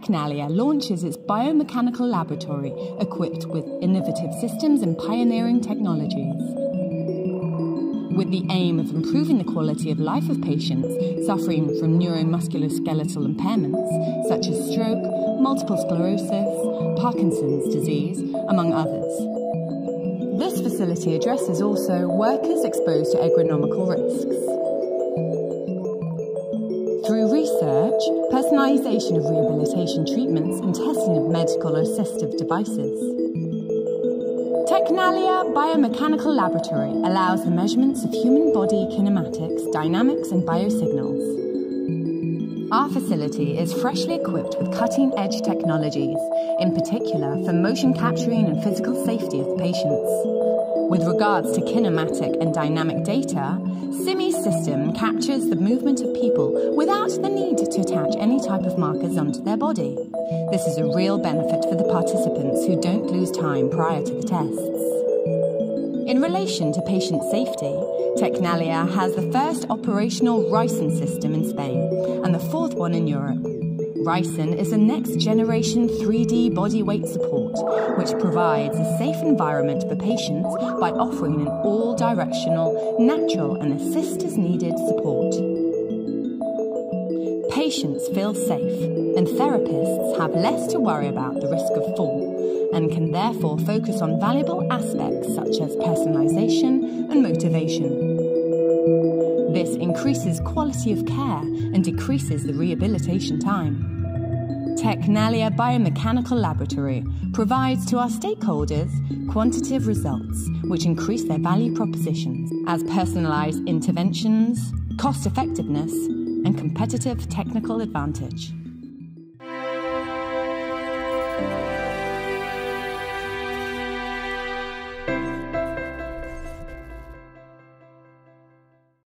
Tecnalia launches its biomechanical laboratory equipped with innovative systems and pioneering technologies. With the aim of improving the quality of life of patients suffering from neuromusculoskeletal impairments such as stroke, multiple sclerosis, Parkinson's disease, among others. This facility addresses also workers exposed to agronomical risks. Through research, personalisation of rehabilitation treatments and testing of medical assistive devices. Tecnalia Biomechanical Laboratory allows the measurements of human body kinematics, dynamics and biosignals. Our facility is freshly equipped with cutting-edge technologies, in particular for motion capturing and physical safety of patients. With regards to kinematic and dynamic data, Simi's system captures the movement of people without the need to attach any type of markers onto their body. This is a real benefit for the participants who don't lose time prior to the tests. In relation to patient safety, Tecnalia has the first operational Rysen system in Spain and the fourth one in Europe. Rysen is a next-generation 3D body weight support, which provides a safe environment for patients by offering an all-directional, natural and assist-as-needed support. Patients feel safe, and therapists have less to worry about the risk of fall, and can therefore focus on valuable aspects such as personalisation and motivation. This increases quality of care and decreases the rehabilitation time. Tecnalia Biomechanical Laboratory provides to our stakeholders quantitative results which increase their value propositions as personalised interventions, cost effectiveness and competitive technical advantage.